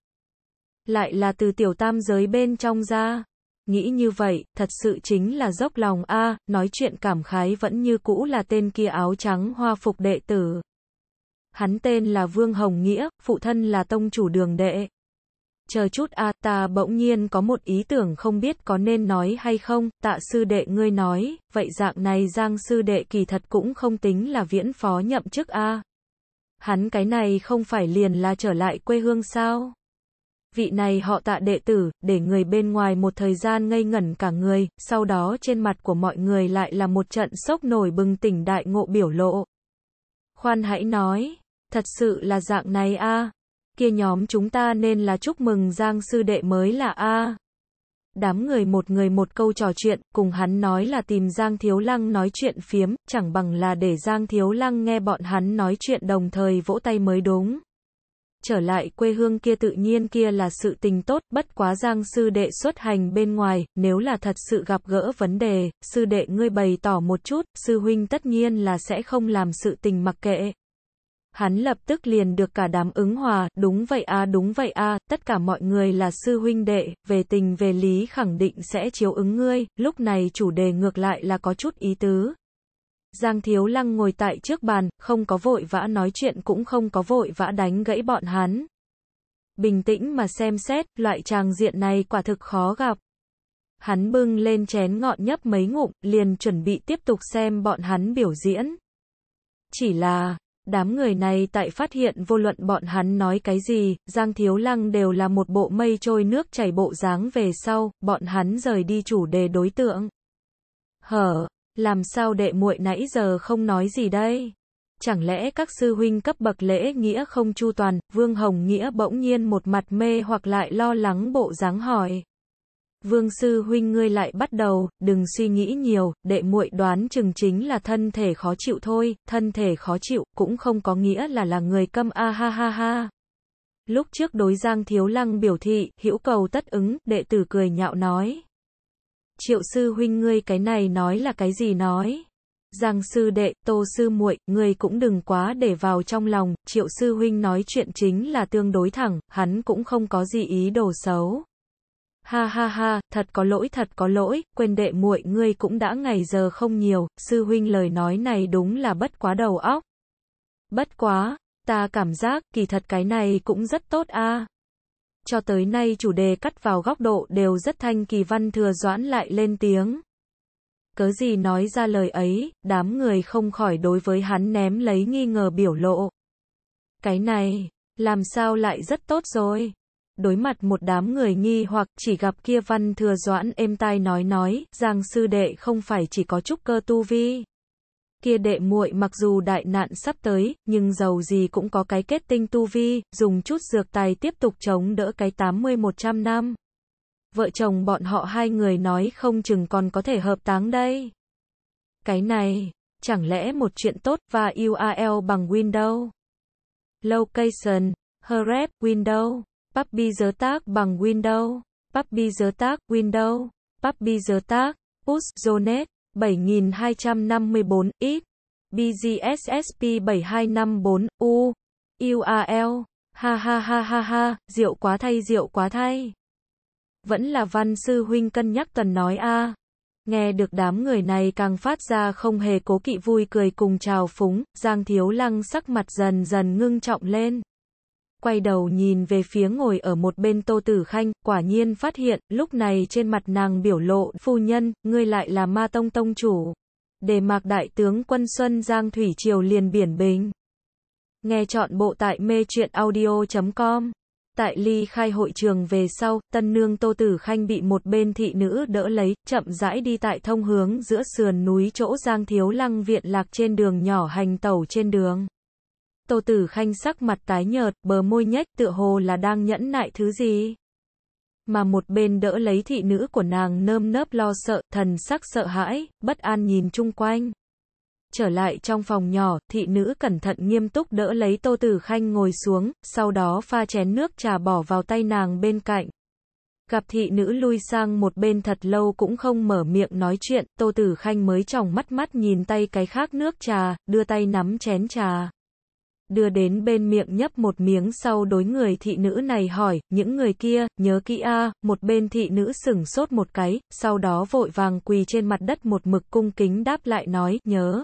Lại là từ tiểu tam giới bên trong ra. Nghĩ như vậy, thật sự chính là dốc lòng a. À, nói chuyện cảm khái vẫn như cũ là tên kia áo trắng hoa phục đệ tử. Hắn tên là Vương Hồng Nghĩa, phụ thân là tông chủ Đường Đệ. Chờ chút a, à, ta bỗng nhiên có một ý tưởng không biết có nên nói hay không, Tạ Sư Đệ ngươi nói, vậy dạng này Giang Sư Đệ kỳ thật cũng không tính là viễn phó nhậm chức a. À. Hắn cái này không phải liền là trở lại quê hương sao? Vị này họ Tạ đệ tử, để người bên ngoài một thời gian ngây ngẩn cả người, sau đó trên mặt của mọi người lại là một trận sốc nổi bừng tỉnh đại ngộ biểu lộ. Khoan hãy nói, thật sự là dạng này a. À. Kia nhóm chúng ta nên là chúc mừng Giang Sư Đệ mới là a. Đám người một người một câu trò chuyện, cùng hắn nói là tìm Giang Thiếu Lăng nói chuyện phiếm, chẳng bằng là để Giang Thiếu Lăng nghe bọn hắn nói chuyện đồng thời vỗ tay mới đúng. Trở lại quê hương kia tự nhiên kia là sự tình tốt, bất quá Giang Sư Đệ xuất hành bên ngoài, nếu là thật sự gặp gỡ vấn đề, Sư Đệ ngươi bày tỏ một chút, Sư Huynh tất nhiên là sẽ không làm sự tình mặc kệ. Hắn lập tức liền được cả đám ứng hòa, đúng vậy a, à, đúng vậy a, à, tất cả mọi người là sư huynh đệ, về tình về lý khẳng định sẽ chiếu ứng ngươi, lúc này chủ đề ngược lại là có chút ý tứ. Giang Thiếu Lăng ngồi tại trước bàn, không có vội vã nói chuyện cũng không có vội vã đánh gãy bọn hắn. Bình tĩnh mà xem xét, loại tràng diện này quả thực khó gặp. Hắn bưng lên chén ngọn nhấp mấy ngụm, liền chuẩn bị tiếp tục xem bọn hắn biểu diễn. Chỉ là... Đám người này tại phát hiện vô luận bọn hắn nói cái gì, Giang Thiếu Lăng đều là một bộ mây trôi nước chảy bộ dáng về sau, bọn hắn rời đi chủ đề đối tượng. Hở, làm sao đệ muội nãy giờ không nói gì đây? Chẳng lẽ các sư huynh cấp bậc lễ nghĩa không chu toàn? Vương Hồng Nghĩa bỗng nhiên một mặt mê hoặc lại lo lắng bộ dáng hỏi. Vương Sư Huynh ngươi lại bắt đầu, đừng suy nghĩ nhiều, đệ muội đoán chừng chính là thân thể khó chịu thôi, thân thể khó chịu, cũng không có nghĩa là là người câm a ha ha ha. Lúc trước đối Giang Thiếu Lăng biểu thị, hữu cầu tất ứng, đệ tử cười nhạo nói. Triệu Sư Huynh ngươi cái này nói là cái gì nói? Giang Sư Đệ, Tô Sư Muội, ngươi cũng đừng quá để vào trong lòng, Triệu Sư Huynh nói chuyện chính là tương đối thẳng, hắn cũng không có gì ý đồ xấu. Ha ha ha, thật có lỗi thật có lỗi, quên đệ muội ngươi cũng đã ngày giờ không nhiều, sư huynh lời nói này đúng là bất quá đầu óc. Bất quá, ta cảm giác kỳ thật cái này cũng rất tốt a. À. Cho tới nay chủ đề cắt vào góc độ đều rất thanh kỳ, Văn Thừa Doãn lại lên tiếng. Cớ gì nói ra lời ấy, đám người không khỏi đối với hắn ném lấy nghi ngờ biểu lộ. Cái này, làm sao lại rất tốt rồi. Đối mặt một đám người nghi hoặc, chỉ gặp kia Văn Thừa Doãn êm tai nói nói, Giang Sư Đệ không phải chỉ có trúc cơ tu vi. Kia đệ muội mặc dù đại nạn sắp tới, nhưng dầu gì cũng có cái kết tinh tu vi, dùng chút dược tài tiếp tục chống đỡ cái tám mươi một trăm năm. Vợ chồng bọn họ hai người nói không chừng còn có thể hợp táng đây. Cái này, Chẳng lẽ một chuyện tốt và u a lờ bằng Windows? Location, href, Windows, puppy giờ tác bằng Windows, puppy giờ tác, Windows, puppy giờ tác, push, zone, bảy nghìn hai trăm năm mươi bốn, x, bgssp bảy hai năm bốn, u, url, ha ha ha ha ha, rượu quá thay rượu quá thay. Vẫn là Văn sư huynh cân nhắc tuần nói a. À. Nghe được đám người này càng phát ra không hề cố kỵ vui cười cùng trào phúng, Giang Thiếu Lăng sắc mặt dần dần ngưng trọng lên. Quay đầu nhìn về phía ngồi ở một bên Tô Tử Khanh, quả nhiên phát hiện, lúc này trên mặt nàng biểu lộ, phu nhân, ngươi lại là Ma Tông Tông Chủ. Đề Mạc Đại Tướng Quân Xuân Giang Thủy Triều liền biển bình. Nghe trọn bộ tại metruyenaudio chấm com. Tại ly khai hội trường về sau, tân nương Tô Tử Khanh bị một bên thị nữ đỡ lấy, chậm rãi đi tại thông hướng giữa sườn núi chỗ Giang Thiếu Lăng viện lạc trên đường nhỏ hành tẩu trên đường. Tô Tử Khanh sắc mặt tái nhợt, bờ môi nhếch tựa hồ là đang nhẫn nại thứ gì. Mà một bên đỡ lấy thị nữ của nàng nơm nớp lo sợ, thần sắc sợ hãi, bất an nhìn chung quanh. Trở lại trong phòng nhỏ, thị nữ cẩn thận nghiêm túc đỡ lấy Tô Tử Khanh ngồi xuống, sau đó pha chén nước trà bỏ vào tay nàng bên cạnh. Gặp thị nữ lui sang một bên thật lâu cũng không mở miệng nói chuyện, Tô Tử Khanh mới tròng mắt mắt nhìn tay cái khác nước trà, đưa tay nắm chén trà. Đưa đến bên miệng nhấp một miếng sau đối người thị nữ này hỏi, những người kia, nhớ kỹ a. Một bên thị nữ sửng sốt một cái, sau đó vội vàng quỳ trên mặt đất một mực cung kính đáp lại nói, nhớ.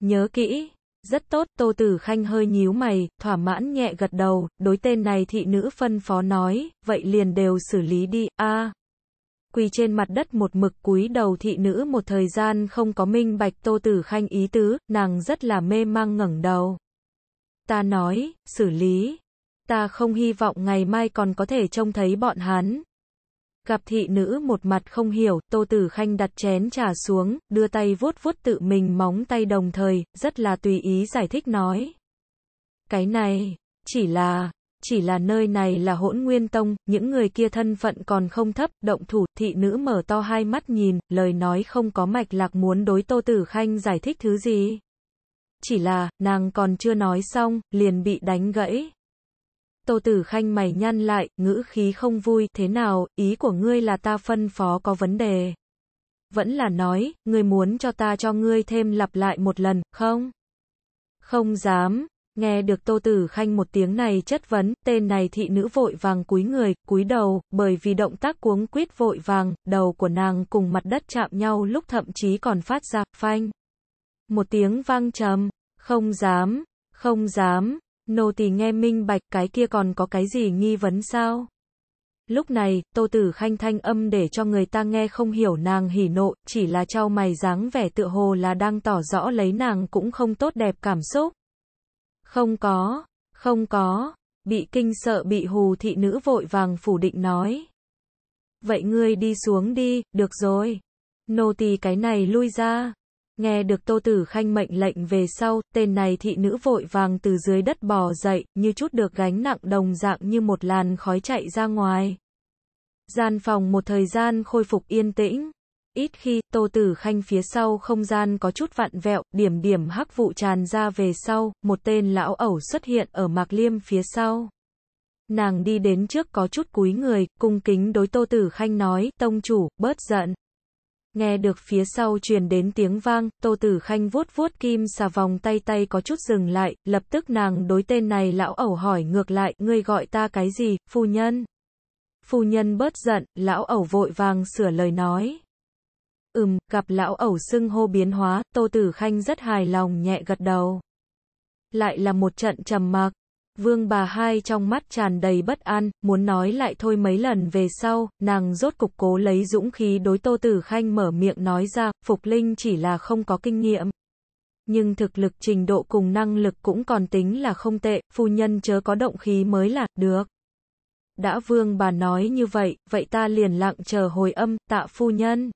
Nhớ kỹ, rất tốt. Tô Tử Khanh hơi nhíu mày, thỏa mãn nhẹ gật đầu, đối tên này thị nữ phân phó nói, vậy liền đều xử lý đi, a. À. Quỳ trên mặt đất một mực cúi đầu thị nữ một thời gian không có minh bạch Tô Tử Khanh ý tứ, nàng rất là mê mang ngẩng đầu. Ta nói, xử lý. Ta không hy vọng ngày mai còn có thể trông thấy bọn hắn. Gặp thị nữ một mặt không hiểu, Tô Tử Khanh đặt chén trà xuống, đưa tay vuốt vuốt tự mình móng tay đồng thời, rất là tùy ý giải thích nói. Cái này, chỉ là, chỉ là nơi này là Hỗn Nguyên Tông, những người kia thân phận còn không thấp, động thủ, thị nữ mở to hai mắt nhìn, lời nói không có mạch lạc muốn đối Tô Tử Khanh giải thích thứ gì. Chỉ là, nàng còn chưa nói xong, liền bị đánh gãy. Tô Tử Khanh mày nhăn lại, ngữ khí không vui, thế nào, ý của ngươi là ta phân phó có vấn đề. Vẫn là nói, ngươi muốn cho ta cho ngươi thêm lặp lại một lần, không? Không dám, nghe được Tô Tử Khanh một tiếng này chất vấn, tên này thị nữ vội vàng cúi người, cúi đầu, bởi vì động tác cuống quýt vội vàng, đầu của nàng cùng mặt đất chạm nhau lúc thậm chí còn phát ra, phanh. Một tiếng vang trầm, không dám, không dám. Nô tỳ nghe minh bạch, cái kia còn có cái gì nghi vấn sao? Lúc này, Tô Tử Khanh thanh âm để cho người ta nghe không hiểu nàng hỉ nộ, chỉ là chau mày dáng vẻ tựa hồ là đang tỏ rõ lấy nàng cũng không tốt đẹp cảm xúc. Không có, không có, bị kinh sợ bị hù thị nữ vội vàng phủ định nói. Vậy ngươi đi xuống đi, được rồi. Nô tỳ cái này lui ra. Nghe được Tô Tử Khanh mệnh lệnh về sau, tên này thị nữ vội vàng từ dưới đất bò dậy, như chút được gánh nặng đồng dạng như một làn khói chạy ra ngoài. Gian phòng một thời gian khôi phục yên tĩnh. Ít khi, Tô Tử Khanh phía sau không gian có chút vặn vẹo, điểm điểm hắc vụ tràn ra về sau, một tên lão ẩu xuất hiện ở Mạc Liêm phía sau. Nàng đi đến trước có chút cúi người, cung kính đối Tô Tử Khanh nói, tông chủ, bớt giận. Nghe được phía sau truyền đến tiếng vang, Tô Tử Khanh vuốt vuốt kim xà vòng tay tay có chút dừng lại, lập tức nàng đối tên này lão ẩu hỏi ngược lại, ngươi gọi ta cái gì, phu nhân? Phu nhân bớt giận, lão ẩu vội vàng sửa lời nói. Ừm, gặp lão ẩu xưng hô biến hóa, Tô Tử Khanh rất hài lòng nhẹ gật đầu. Lại là một trận trầm mặc. Vương bà hai trong mắt tràn đầy bất an, muốn nói lại thôi mấy lần về sau, nàng rốt cục cố lấy dũng khí đối Tô Tử Khanh mở miệng nói ra, Phục Linh chỉ là không có kinh nghiệm. Nhưng thực lực trình độ cùng năng lực cũng còn tính là không tệ, phu nhân chớ có động khí mới là, được. Đã vương bà nói như vậy, vậy ta liền lặng chờ hồi âm, tạ phu nhân.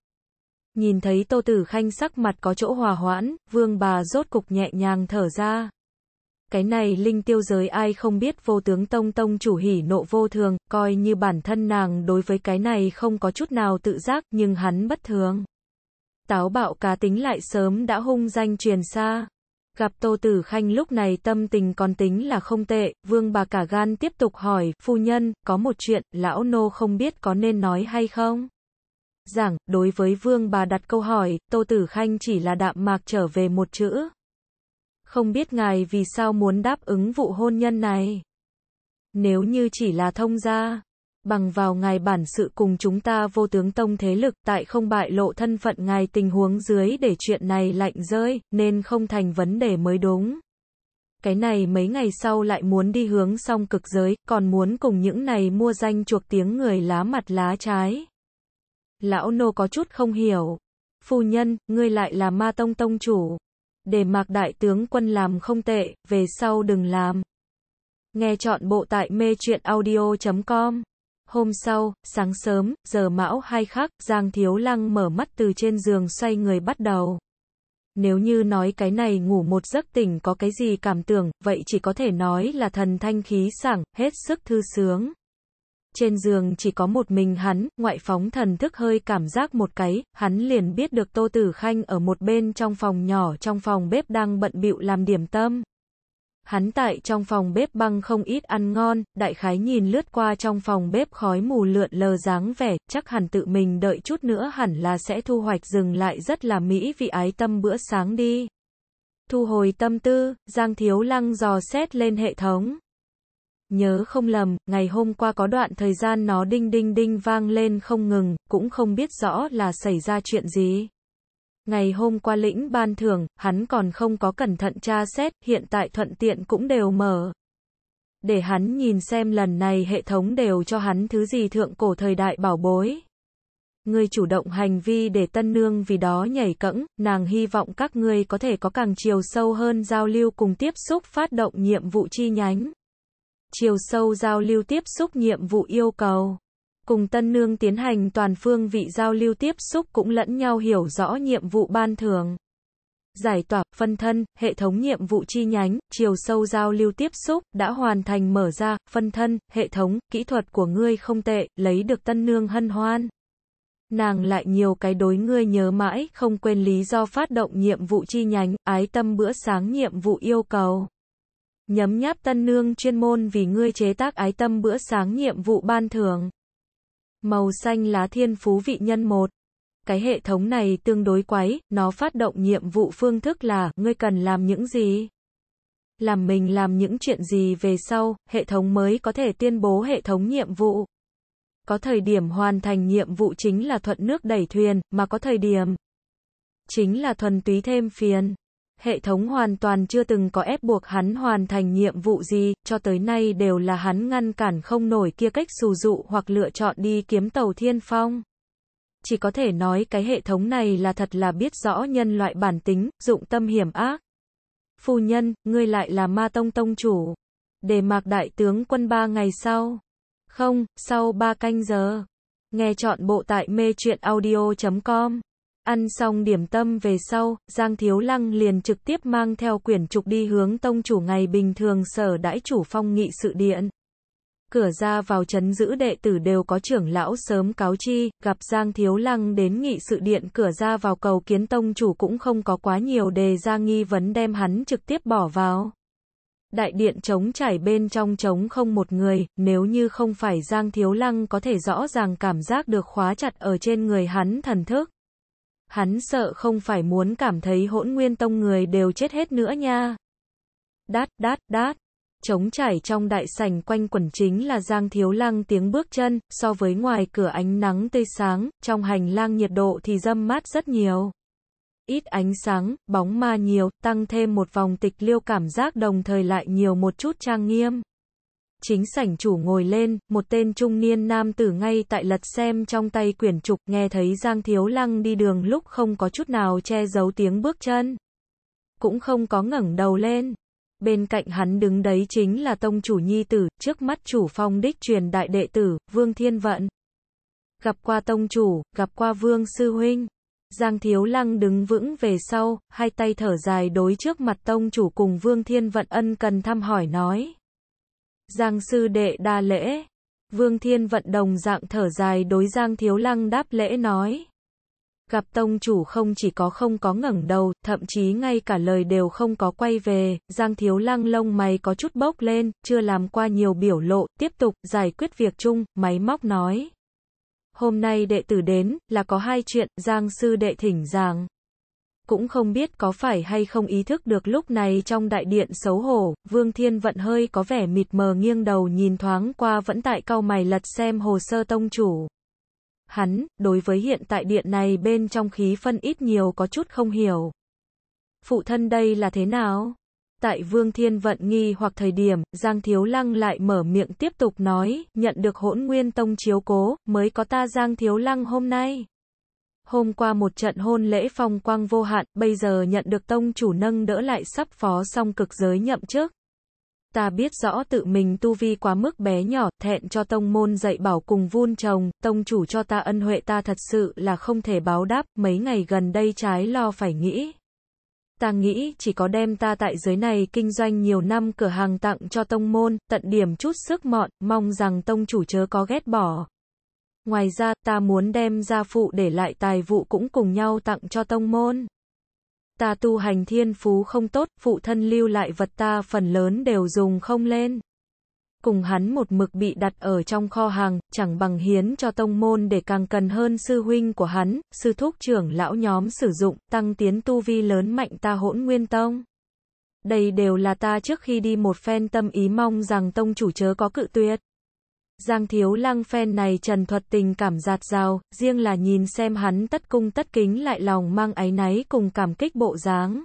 Nhìn thấy Tô Tử Khanh sắc mặt có chỗ hòa hoãn, vương bà rốt cục nhẹ nhàng thở ra. Cái này linh tiêu giới ai không biết vô tướng tông tông chủ hỉ nộ vô thường, coi như bản thân nàng đối với cái này không có chút nào tự giác, nhưng hắn bất thường. táo bạo cá tính lại sớm đã hung danh truyền xa. Gặp Tô Tử Khanh lúc này tâm tình còn tính là không tệ, Vương bà cả gan tiếp tục hỏi, phu nhân, có một chuyện, lão nô không biết có nên nói hay không? Giảng, đối với Vương bà đặt câu hỏi, Tô Tử Khanh chỉ là đạm mạc trở về một chữ. Không biết ngài vì sao muốn đáp ứng vụ hôn nhân này? Nếu như chỉ là thông gia, bằng vào ngài bản sự cùng chúng ta vô tướng tông thế lực, tại không bại lộ thân phận ngài tình huống dưới để chuyện này lạnh rơi, nên không thành vấn đề mới đúng. Cái này mấy ngày sau lại muốn đi hướng song cực giới, còn muốn cùng những này mua danh chuộc tiếng người lá mặt lá trái. Lão nô có chút không hiểu. Phu nhân, ngươi lại là Ma Tông Tông Chủ. Đề Mạc Đại Tướng quân làm không tệ, về sau đừng làm. Nghe trọn bộ tại metruyenaudio chấm com. Hôm sau, sáng sớm, giờ mão hai khắc, Giang Thiếu Lăng mở mắt từ trên giường xoay người bắt đầu. Nếu như nói cái này ngủ một giấc tỉnh có cái gì cảm tưởng, vậy chỉ có thể nói là thần thanh khí sảng, hết sức thư sướng. Trên giường chỉ có một mình hắn, ngoại phóng thần thức hơi cảm giác một cái, hắn liền biết được Tô Tử Khanh ở một bên trong phòng nhỏ trong phòng bếp đang bận bịu làm điểm tâm. Hắn tại trong phòng bếp băng không ít ăn ngon, đại khái nhìn lướt qua trong phòng bếp khói mù lượn lờ dáng vẻ, chắc hẳn tự mình đợi chút nữa hẳn là sẽ thu hoạch dừng lại rất là mỹ vị ái tâm bữa sáng đi. Thu hồi tâm tư, Giang Thiếu Lăng dò xét lên hệ thống. Nhớ không lầm, ngày hôm qua có đoạn thời gian nó đinh đinh đinh vang lên không ngừng, cũng không biết rõ là xảy ra chuyện gì. Ngày hôm qua lĩnh ban thưởng, hắn còn không có cẩn thận tra xét, hiện tại thuận tiện cũng đều mở. Để hắn nhìn xem lần này hệ thống đều cho hắn thứ gì thượng cổ thời đại bảo bối. Ngươi chủ động hành vi để tân nương vì đó nhảy cẫng, nàng hy vọng các ngươi có thể có càng chiều sâu hơn giao lưu cùng tiếp xúc phát động nhiệm vụ chi nhánh. Chiều sâu giao lưu tiếp xúc nhiệm vụ yêu cầu. Cùng tân nương tiến hành toàn phương vị giao lưu tiếp xúc cũng lẫn nhau hiểu rõ nhiệm vụ ban thưởng. Giải tỏa, phân thân, hệ thống nhiệm vụ chi nhánh, chiều sâu giao lưu tiếp xúc, đã hoàn thành mở ra, phân thân, hệ thống, kỹ thuật của ngươi không tệ, lấy được tân nương hân hoan. Nàng lại nhiều cái đối ngươi nhớ mãi, không quên lý do phát động nhiệm vụ chi nhánh, ái tâm bữa sáng nhiệm vụ yêu cầu. Nhấm nháp tân nương chuyên môn vì ngươi chế tác ái tâm bữa sáng nhiệm vụ ban thưởng. Màu xanh lá thiên phú vị nhân một. Cái hệ thống này tương đối quái, nó phát động nhiệm vụ phương thức là, ngươi cần làm những gì? Làm mình làm những chuyện gì về sau, hệ thống mới có thể tuyên bố hệ thống nhiệm vụ. Có thời điểm hoàn thành nhiệm vụ chính là thuận nước đẩy thuyền, mà có thời điểm chính là thuần túy thêm phiền. Hệ thống hoàn toàn chưa từng có ép buộc hắn hoàn thành nhiệm vụ gì, cho tới nay đều là hắn ngăn cản không nổi kia cách xù dụ hoặc lựa chọn đi kiếm tàu thiên phong. Chỉ có thể nói cái hệ thống này là thật là biết rõ nhân loại bản tính, dụng tâm hiểm ác. Phu nhân, ngươi lại là Ma Tông Tông Chủ. Đề Mạc Đại Tướng quân ba ngày sau. Không, sau ba canh giờ. Nghe trọn bộ tại metruyenaudio chấm com. Ăn xong điểm tâm về sau, Giang Thiếu Lăng liền trực tiếp mang theo quyển trục đi hướng tông chủ ngày bình thường sở đãi chủ phong nghị sự điện. Cửa ra vào trấn giữ đệ tử đều có trưởng lão sớm cáo chi, gặp Giang Thiếu Lăng đến nghị sự điện cửa ra vào cầu kiến tông chủ cũng không có quá nhiều đề ra nghi vấn đem hắn trực tiếp bỏ vào. Đại điện trống trải bên trong trống không một người, nếu như không phải Giang Thiếu Lăng có thể rõ ràng cảm giác được khóa chặt ở trên người hắn thần thức. Hắn sợ không phải muốn cảm thấy hỗn nguyên tông người đều chết hết nữa nha. Đát, đát, đát. Trống trải trong đại sảnh quanh quẩn chính là Giang Thiếu Lăng tiếng bước chân, so với ngoài cửa ánh nắng tươi sáng, trong hành lang nhiệt độ thì râm mát rất nhiều. Ít ánh sáng, bóng ma nhiều, tăng thêm một vòng tịch liêu cảm giác đồng thời lại nhiều một chút trang nghiêm. Chính sảnh chủ ngồi lên, một tên trung niên nam tử ngay tại lật xem trong tay quyển trục, nghe thấy Giang Thiếu Lăng đi đường lúc không có chút nào che giấu tiếng bước chân. Cũng không có ngẩng đầu lên. Bên cạnh hắn đứng đấy chính là tông chủ nhi tử, trước mắt chủ phong đích truyền đại đệ tử, Vương Thiên Vận. Gặp qua tông chủ, gặp qua Vương sư huynh. Giang Thiếu Lăng đứng vững về sau, hai tay thở dài đối trước mặt tông chủ cùng Vương Thiên Vận ân cần thăm hỏi nói. Giang sư đệ đa lễ. Vương Thiên Vận đồng dạng thở dài đối Giang Thiếu Lăng đáp lễ nói. Gặp tông chủ không chỉ có không có ngẩng đầu, thậm chí ngay cả lời đều không có quay về, Giang Thiếu Lang lông mày có chút bốc lên, chưa làm qua nhiều biểu lộ, tiếp tục giải quyết việc chung, máy móc nói. Hôm nay đệ tử đến, là có hai chuyện, Giang sư đệ thỉnh giảng. Cũng không biết có phải hay không ý thức được lúc này trong đại điện xấu hổ, Vương Thiên Vận hơi có vẻ mịt mờ nghiêng đầu nhìn thoáng qua vẫn tại cau mày lật xem hồ sơ tông chủ. Hắn, đối với hiện tại điện này bên trong khí phân ít nhiều có chút không hiểu. Phụ thân đây là thế nào? Tại Vương Thiên Vận nghi hoặc thời điểm, Giang Thiếu Lăng lại mở miệng tiếp tục nói, nhận được Hỗn Nguyên Tông chiếu cố, mới có ta Giang Thiếu Lăng hôm nay. Hôm qua một trận hôn lễ phong quang vô hạn, bây giờ nhận được tông chủ nâng đỡ lại sắp phó xong cực giới nhậm chức. Ta biết rõ tự mình tu vi quá mức bé nhỏ, thẹn cho tông môn dạy bảo cùng vun trồng, tông chủ cho ta ân huệ ta thật sự là không thể báo đáp, mấy ngày gần đây trái lo phải nghĩ. Ta nghĩ chỉ có đem ta tại giới này kinh doanh nhiều năm cửa hàng tặng cho tông môn, tận điểm chút sức mọn, mong rằng tông chủ chớ có ghét bỏ. Ngoài ra, ta muốn đem gia phụ để lại tài vụ cũng cùng nhau tặng cho tông môn. Ta tu hành thiên phú không tốt, phụ thân lưu lại vật ta phần lớn đều dùng không lên. Cùng hắn một mực bị đặt ở trong kho hàng, chẳng bằng hiến cho tông môn để càng cần hơn sư huynh của hắn, sư thúc trưởng lão nhóm sử dụng, tăng tiến tu vi lớn mạnh ta Hỗn Nguyên Tông. Đây đều là ta trước khi đi một phen tâm ý, mong rằng tông chủ chớ có cự tuyệt. Giang Thiếu Lăng phen này trần thuật tình cảm dạt dào, riêng là nhìn xem hắn tất cung tất kính lại lòng mang áy náy cùng cảm kích bộ dáng.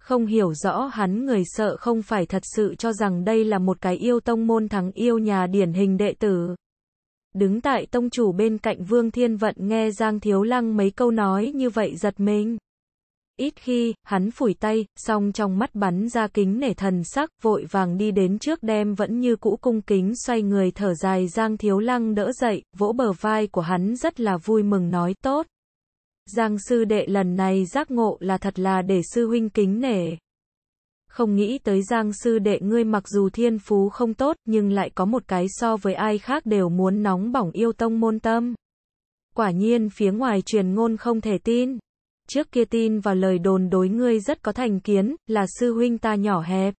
Không hiểu rõ hắn người sợ không phải thật sự cho rằng đây là một cái yêu tông môn thắng yêu nhà điển hình đệ tử. Đứng tại tông chủ bên cạnh Vương Thiên Vận nghe Giang Thiếu Lăng mấy câu nói như vậy giật mình. Ít khi, hắn phủi tay, xong trong mắt bắn ra kính nể thần sắc, vội vàng đi đến trước đem vẫn như cũ cung kính xoay người thở dài Giang Thiếu Lăng đỡ dậy, vỗ bờ vai của hắn rất là vui mừng nói tốt. Giang sư đệ lần này giác ngộ là thật là để sư huynh kính nể. Không nghĩ tới Giang sư đệ ngươi mặc dù thiên phú không tốt nhưng lại có một cái so với ai khác đều muốn nóng bỏng yêu tông môn tâm. Quả nhiên phía ngoài truyền ngôn không thể tin. Trước kia tin vào lời đồn đối ngươi rất có thành kiến, là sư huynh ta nhỏ hẹp.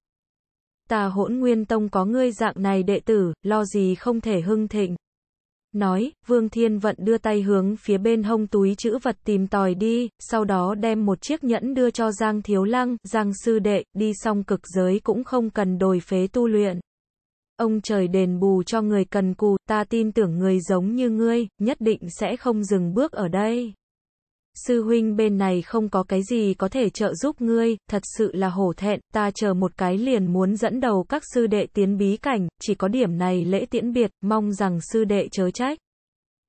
Ta Hỗn Nguyên Tông có ngươi dạng này đệ tử, lo gì không thể hưng thịnh. Nói, Vương Thiên Vận đưa tay hướng phía bên hông túi trữ vật tìm tòi đi, sau đó đem một chiếc nhẫn đưa cho Giang Thiếu Lăng, Giang sư đệ, đi xong cực giới cũng không cần đổi phế tu luyện. Ông trời đền bù cho người cần cù, ta tin tưởng người giống như ngươi, nhất định sẽ không dừng bước ở đây. Sư huynh bên này không có cái gì có thể trợ giúp ngươi, thật sự là hổ thẹn, ta chờ một cái liền muốn dẫn đầu các sư đệ tiến bí cảnh, chỉ có điểm này lễ tiễn biệt, mong rằng sư đệ chớ trách.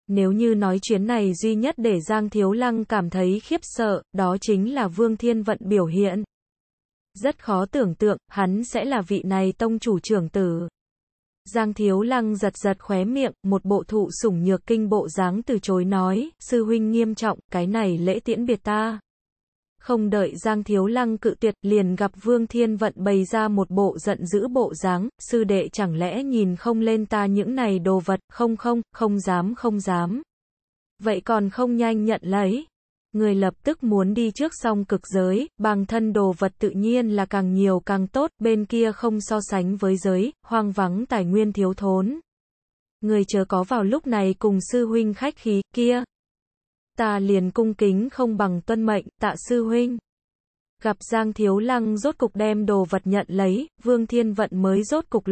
Nếu như nói chuyến này duy nhất để Giang Thiếu Lăng cảm thấy khiếp sợ, đó chính là Vương Thiên Vận biểu hiện. Rất khó tưởng tượng, hắn sẽ là vị này tông chủ trưởng tử. Giang Thiếu Lăng giật giật khóe miệng, một bộ thụ sủng nhược kinh bộ dáng từ chối nói, sư huynh nghiêm trọng, cái này lễ tiễn biệt ta. Không đợi Giang Thiếu Lăng cự tuyệt, liền gặp Vương Thiên Vận bày ra một bộ giận dữ bộ dáng, sư đệ chẳng lẽ nhìn không lên ta những này đồ vật, không không, không dám không dám. Vậy còn không nhanh nhận lấy. Người lập tức muốn đi trước xong cực giới, bằng thân đồ vật tự nhiên là càng nhiều càng tốt, bên kia không so sánh với giới, hoang vắng tài nguyên thiếu thốn. Người chớ có vào lúc này cùng sư huynh khách khí, kia. Ta liền cung kính không bằng tuân mệnh, tạ sư huynh. Gặp Giang Thiếu Lăng rốt cục đem đồ vật nhận lấy, Vương Thiên Vận mới rốt cục lộ.